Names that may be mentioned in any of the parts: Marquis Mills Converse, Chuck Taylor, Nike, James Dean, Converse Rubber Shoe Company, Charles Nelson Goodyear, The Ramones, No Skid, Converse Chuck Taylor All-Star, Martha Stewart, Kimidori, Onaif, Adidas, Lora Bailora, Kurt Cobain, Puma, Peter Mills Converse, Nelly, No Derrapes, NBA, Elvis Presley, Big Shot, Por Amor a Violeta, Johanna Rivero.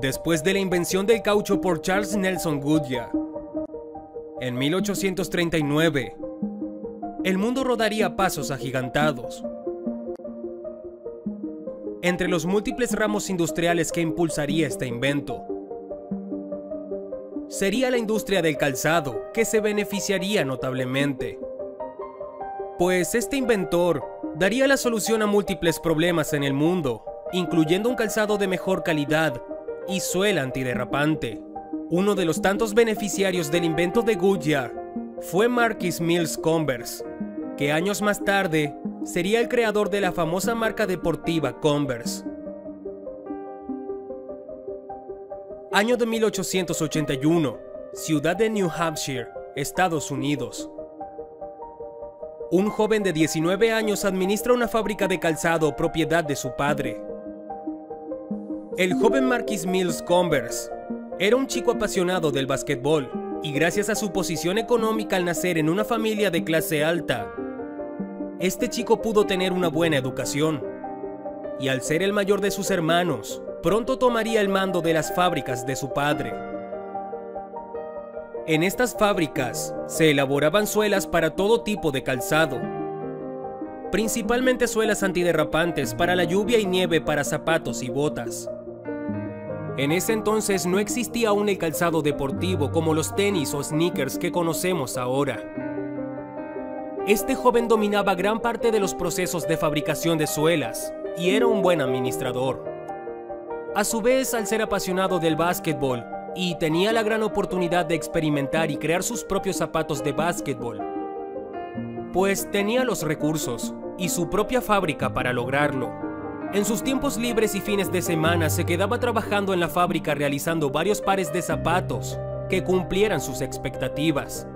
después de la invención del caucho por Charles Nelson Goodyear. En 1839, el mundo rodaría a pasos agigantados. Entre los múltiples ramos industriales que impulsaría este invento, sería la industria del calzado, que se beneficiaría notablemente, pues este inventor daría la solución a múltiples problemas en el mundo, incluyendo un calzado de mejor calidad y suela antiderrapante. Uno de los tantos beneficiarios del invento de Goodyear fue Marquis Mills Converse, que años más tarde sería el creador de la famosa marca deportiva Converse. Año de 1881, ciudad de New Hampshire, Estados Unidos. Un joven de 19 años administra una fábrica de calzado propiedad de su padre. El joven Marquis Mills Converse era un chico apasionado del básquetbol y gracias a su posición económica al nacer en una familia de clase alta, este chico pudo tener una buena educación y al ser el mayor de sus hermanos, pronto tomaría el mando de las fábricas de su padre. En estas fábricas se elaboraban suelas para todo tipo de calzado, principalmente suelas antiderrapantes para la lluvia y nieve para zapatos y botas. En ese entonces no existía aún el calzado deportivo como los tenis o sneakers que conocemos ahora. Este joven dominaba gran parte de los procesos de fabricación de suelas y era un buen administrador. A su vez, al ser apasionado del básquetbol, y tenía la gran oportunidad de experimentar y crear sus propios zapatos de básquetbol, pues tenía los recursos y su propia fábrica para lograrlo. En sus tiempos libres y fines de semana se quedaba trabajando en la fábrica realizando varios pares de zapatos que cumplieran sus expectativas.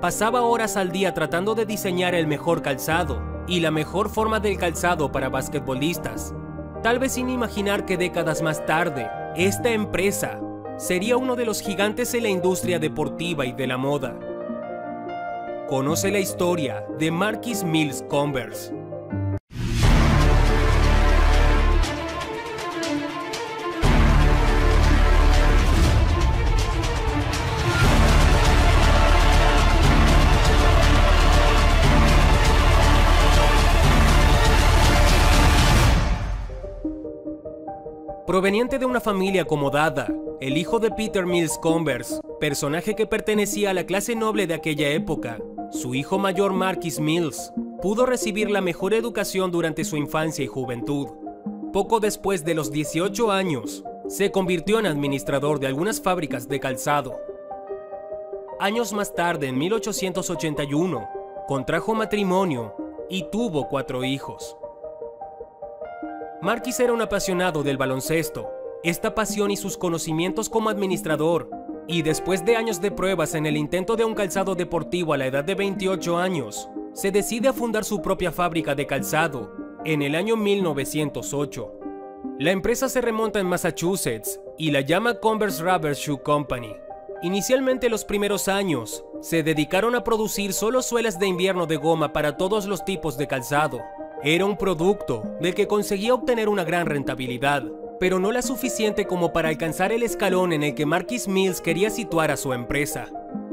Pasaba horas al día tratando de diseñar el mejor calzado y la mejor forma del calzado para basquetbolistas, tal vez sin imaginar que décadas más tarde, esta empresa sería uno de los gigantes en la industria deportiva y de la moda. Conoce la historia de Marquis Mills Converse. Proveniente de una familia acomodada, el hijo de Peter Mills Converse, personaje que pertenecía a la clase noble de aquella época, su hijo mayor Marquis Mills, pudo recibir la mejor educación durante su infancia y juventud. Poco después de los 18 años, se convirtió en administrador de algunas fábricas de calzado. Años más tarde, en 1881, contrajo matrimonio y tuvo 4 hijos. Marquis era un apasionado del baloncesto. Esta pasión y sus conocimientos como administrador, y después de años de pruebas en el intento de un calzado deportivo a la edad de 28 años, se decide a fundar su propia fábrica de calzado en el año 1908. La empresa se remonta en Massachusetts y la llama Converse Rubber Shoe Company. Inicialmente los primeros años se dedicaron a producir solo suelas de invierno de goma para todos los tipos de calzado. Era un producto del que conseguía obtener una gran rentabilidad, pero no la suficiente como para alcanzar el escalón en el que Marquis Mills quería situar a su empresa.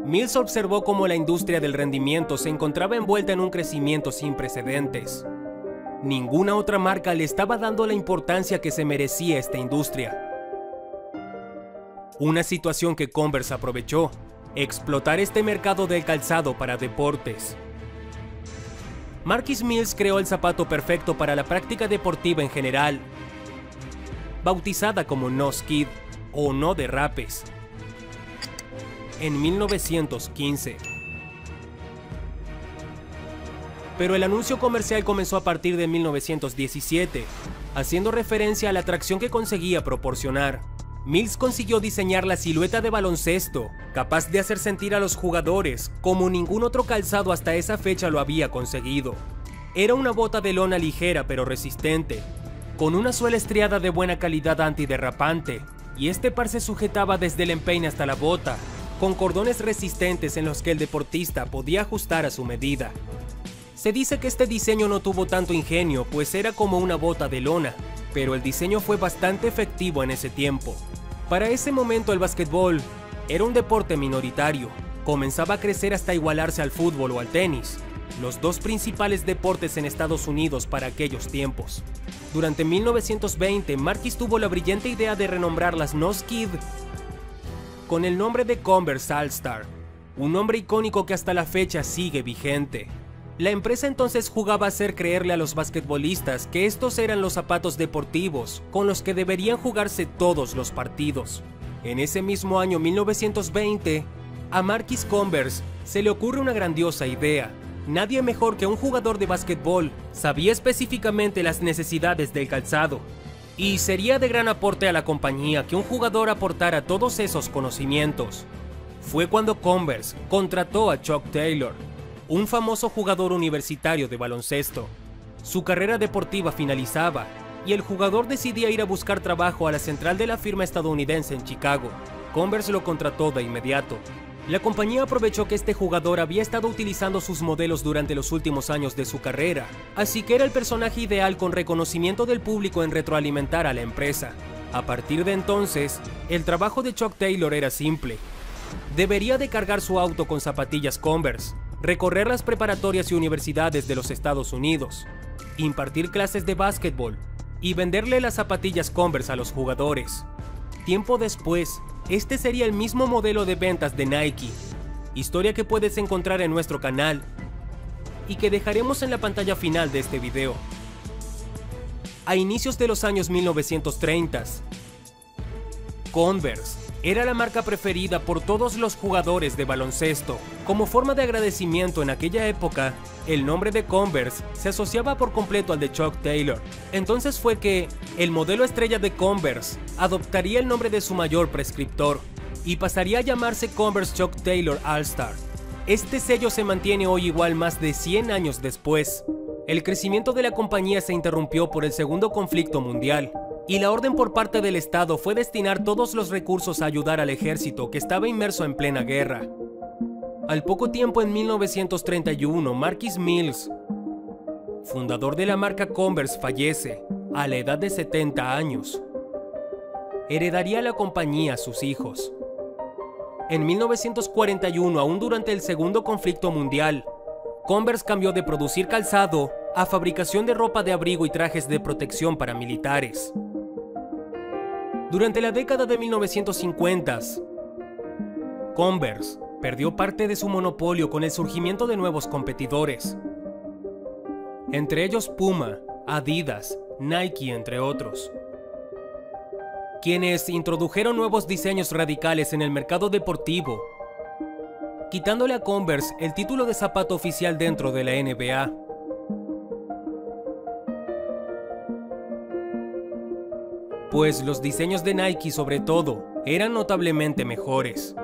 Mills observó cómo la industria del rendimiento se encontraba envuelta en un crecimiento sin precedentes. Ninguna otra marca le estaba dando la importancia que se merecía esta industria. Una situación que Converse aprovechó: explotar este mercado del calzado para deportes. Marquis Mills creó el zapato perfecto para la práctica deportiva en general, bautizada como No Skid o No Derrapes, en 1915. Pero el anuncio comercial comenzó a partir de 1917, haciendo referencia a la atracción que conseguía proporcionar. Mills consiguió diseñar la silueta de baloncesto, capaz de hacer sentir a los jugadores como ningún otro calzado hasta esa fecha lo había conseguido. Era una bota de lona ligera pero resistente, con una suela estriada de buena calidad antiderrapante, y este par se sujetaba desde el empeine hasta la bota, con cordones resistentes en los que el deportista podía ajustar a su medida. Se dice que este diseño no tuvo tanto ingenio, pues era como una bota de lona, pero el diseño fue bastante efectivo en ese tiempo. Para ese momento el básquetbol era un deporte minoritario, comenzaba a crecer hasta igualarse al fútbol o al tenis, los dos principales deportes en Estados Unidos para aquellos tiempos. Durante 1920, Marquis tuvo la brillante idea de renombrar las No Skid con el nombre de Converse All-Star, un nombre icónico que hasta la fecha sigue vigente. La empresa entonces jugaba a hacer creerle a los basquetbolistas que estos eran los zapatos deportivos con los que deberían jugarse todos los partidos. En ese mismo año 1920, a Marquis Converse se le ocurre una grandiosa idea. Nadie mejor que un jugador de básquetbol sabía específicamente las necesidades del calzado, y sería de gran aporte a la compañía que un jugador aportara todos esos conocimientos. Fue cuando Converse contrató a Chuck Taylor, un famoso jugador universitario de baloncesto. Su carrera deportiva finalizaba y el jugador decidía ir a buscar trabajo a la central de la firma estadounidense en Chicago. Converse lo contrató de inmediato. La compañía aprovechó que este jugador había estado utilizando sus modelos durante los últimos años de su carrera, así que era el personaje ideal con reconocimiento del público en retroalimentar a la empresa. A partir de entonces, el trabajo de Chuck Taylor era simple. Debería de cargar su auto con zapatillas Converse, recorrer las preparatorias y universidades de los Estados Unidos, impartir clases de básquetbol y venderle las zapatillas Converse a los jugadores. Tiempo después, este sería el mismo modelo de ventas de Nike, historia que puedes encontrar en nuestro canal y que dejaremos en la pantalla final de este video. A inicios de los años 1930, Converse era la marca preferida por todos los jugadores de baloncesto. Como forma de agradecimiento en aquella época, el nombre de Converse se asociaba por completo al de Chuck Taylor. Entonces fue que el modelo estrella de Converse adoptaría el nombre de su mayor prescriptor y pasaría a llamarse Converse Chuck Taylor All-Star. Este sello se mantiene hoy igual más de 100 años después. El crecimiento de la compañía se interrumpió por el segundo conflicto mundial, y la orden por parte del Estado fue destinar todos los recursos a ayudar al ejército que estaba inmerso en plena guerra. Al poco tiempo, en 1931, Marquis Mills, fundador de la marca Converse, fallece a la edad de 70 años. Heredaría la compañía a sus hijos. En 1941, aún durante el segundo conflicto mundial, Converse cambió de producir calzado a fabricación de ropa de abrigo y trajes de protección para militares. Durante la década de 1950, Converse perdió parte de su monopolio con el surgimiento de nuevos competidores, entre ellos Puma, Adidas, Nike, entre otros, quienes introdujeron nuevos diseños radicales en el mercado deportivo, quitándole a Converse el título de zapato oficial dentro de la NBA. Pues los diseños de Nike, sobre todo, eran notablemente mejores.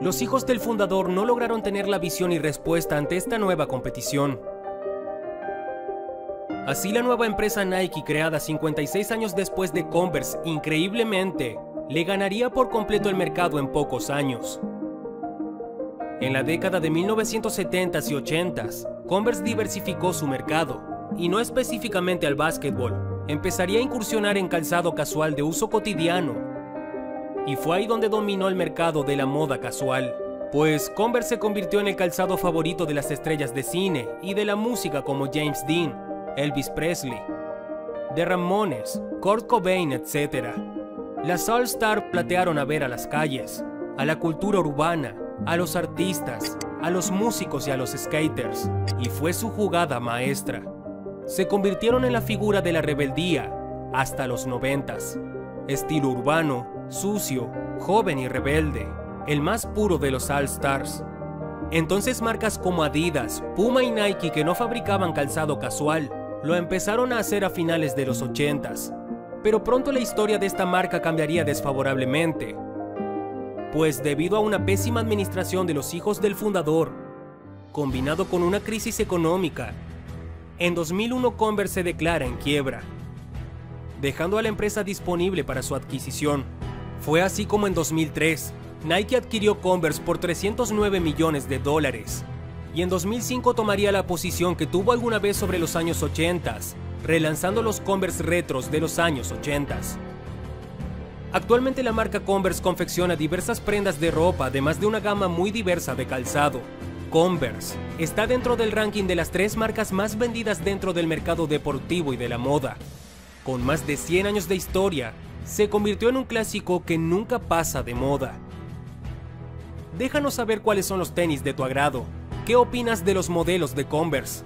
Los hijos del fundador no lograron tener la visión y respuesta ante esta nueva competición. Así, la nueva empresa Nike, creada 56 años después de Converse, increíblemente, le ganaría por completo el mercado en pocos años. En la década de 1970s y 80s, Converse diversificó su mercado, y no específicamente al básquetbol. Empezaría a incursionar en calzado casual de uso cotidiano, y fue ahí donde dominó el mercado de la moda casual, pues Converse se convirtió en el calzado favorito de las estrellas de cine y de la música como James Dean, Elvis Presley, The Ramones, Kurt Cobain, etc. Las All-Star platearon a ver a las calles, a la cultura urbana, a los artistas, a los músicos y a los skaters, y fue su jugada maestra. Se convirtieron en la figura de la rebeldía hasta los 90s. Estilo urbano, sucio, joven y rebelde, el más puro de los All-Stars. Entonces marcas como Adidas, Puma y Nike, que no fabricaban calzado casual, lo empezaron a hacer a finales de los 80s. Pero pronto la historia de esta marca cambiaría desfavorablemente, pues debido a una pésima administración de los hijos del fundador, combinado con una crisis económica, en 2001 Converse se declara en quiebra, dejando a la empresa disponible para su adquisición. Fue así como en 2003, Nike adquirió Converse por $309 millones, y en 2005 tomaría la posición que tuvo alguna vez sobre los años 80, relanzando los Converse retros de los años 80. Actualmente la marca Converse confecciona diversas prendas de ropa, además de una gama muy diversa de calzado. Converse está dentro del ranking de las 3 marcas más vendidas dentro del mercado deportivo y de la moda. Con más de 100 años de historia, se convirtió en un clásico que nunca pasa de moda. Déjanos saber cuáles son los tenis de tu agrado. ¿Qué opinas de los modelos de Converse?